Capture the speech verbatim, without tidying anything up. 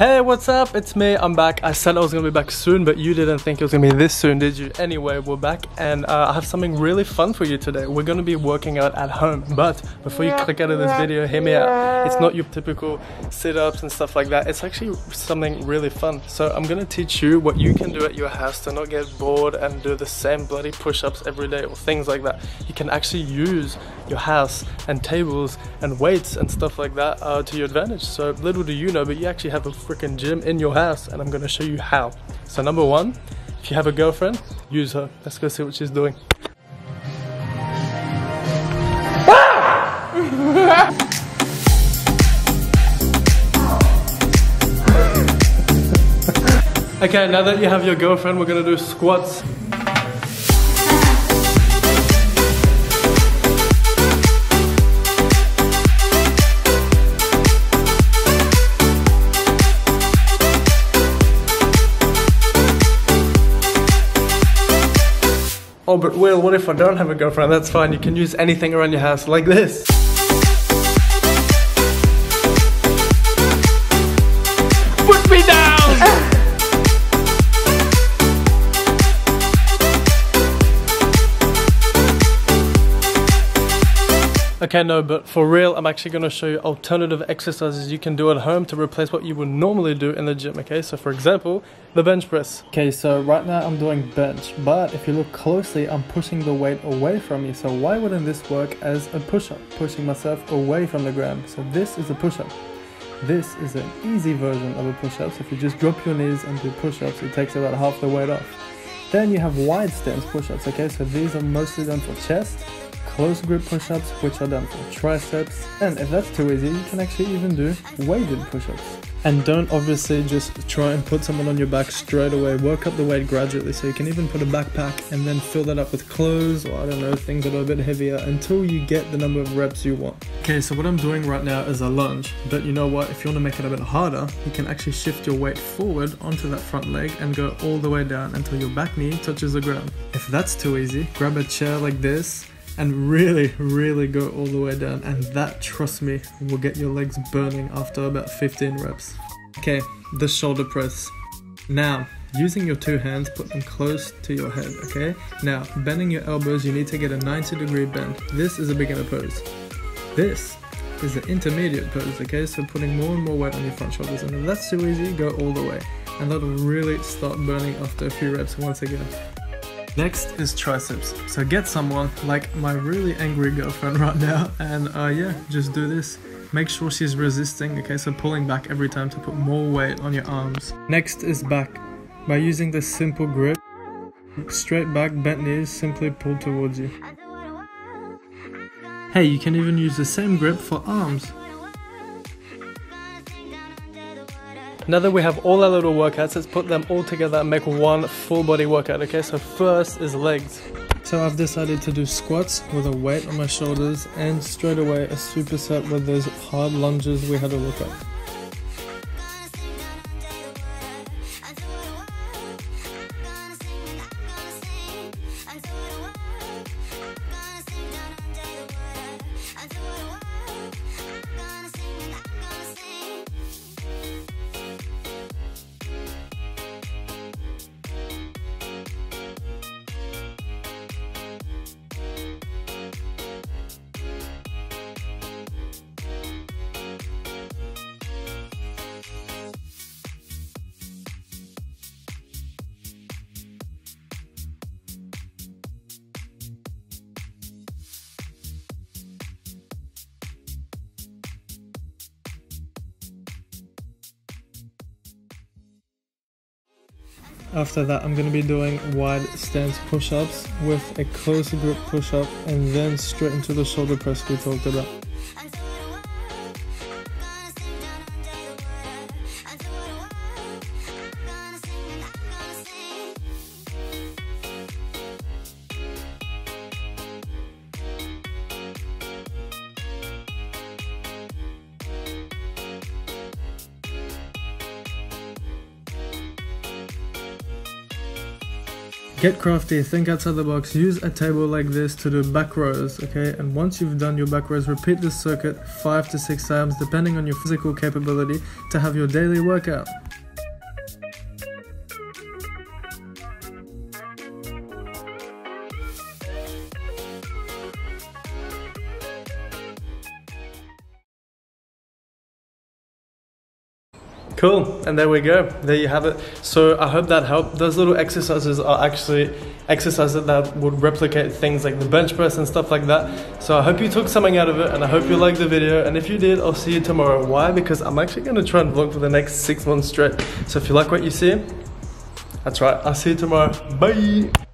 Hey, what's up? It's me. I'm back. I said I was gonna be back soon, but you didn't think it was gonna be this soon, did you? Anyway, we're back, and uh, I have something really fun for you today. We're gonna be working out at home, but before you click out of this video, hear me out. It's not your typical sit-ups and stuff like that. It's actually something really fun. So I'm gonna teach you what you can do at your house to not get bored and do the same bloody push-ups every day or things like that. You can actually use your house and tables and weights and stuff like that uh, to your advantage. So little do you know, but you actually have a freaking gym in your house, and I'm gonna show you how. So number one, if you have a girlfriend, use her. Let's go see what she's doing. Ah! Okay, now that you have your girlfriend, we're gonna do squats. Oh, but Will, what if I don't have a girlfriend? That's fine, you can use anything around your house like this. Put me down! Okay, no, but for real, I'm actually gonna show you alternative exercises you can do at home to replace what you would normally do in the gym, okay? So for example, the bench press. Okay, so right now I'm doing bench, but if you look closely, I'm pushing the weight away from me. So why wouldn't this work as a push-up? Pushing myself away from the ground. So this is a push-up. This is an easy version of a push-up. So if you just drop your knees and do push-ups, it takes about half the weight off. Then you have wide stance push-ups, okay? So these are mostly done for chest, close grip push-ups, which are done for triceps, and if that's too easy, you can actually even do weighted push-ups. And don't obviously just try and put someone on your back straight away. Work up the weight gradually, so you can even put a backpack and then fill that up with clothes or I don't know, things that are a bit heavier until you get the number of reps you want. Okay, so what I'm doing right now is a lunge, but you know what, if you want to make it a bit harder, you can actually shift your weight forward onto that front leg and go all the way down until your back knee touches the ground. If that's too easy, grab a chair like this and really, really go all the way down, and that, trust me, will get your legs burning after about fifteen reps. Okay, the shoulder press. Now, using your two hands, put them close to your head, okay? Now, bending your elbows, you need to get a ninety degree bend. This is a beginner pose. This is an intermediate pose, okay? So putting more and more weight on your front shoulders, and if that's too easy, go all the way. And that'll really start burning after a few reps once again. Next is triceps. So get someone like my really angry girlfriend right now, and uh, yeah, just do this. Make sure she's resisting, okay? So pulling back every time to put more weight on your arms. Next is back. By using this simple grip, straight back, bent knees, simply pull towards you. Hey, you can even use the same grip for arms. Now that we have all our little workouts, let's put them all together and make one full body workout, okay? So first is legs. So I've decided to do squats with a weight on my shoulders and straight away a superset with those hard lunges we had a look at. After that, I'm going to be doing wide stance push-ups with a close grip push-up and then straight into the shoulder press we talked about. Get crafty, think outside the box, use a table like this to do back rows, okay? And once you've done your back rows, repeat this circuit five to six times, depending on your physical capability, to have your daily workout. Cool, and there we go, there you have it. So I hope that helped. Those little exercises are actually exercises that would replicate things like the bench press and stuff like that. So I hope you took something out of it, and I hope you liked the video, and if you did, I'll see you tomorrow. Why? Because I'm actually gonna try and vlog for the next six months straight. So if you like what you see, that's right, I'll see you tomorrow, bye!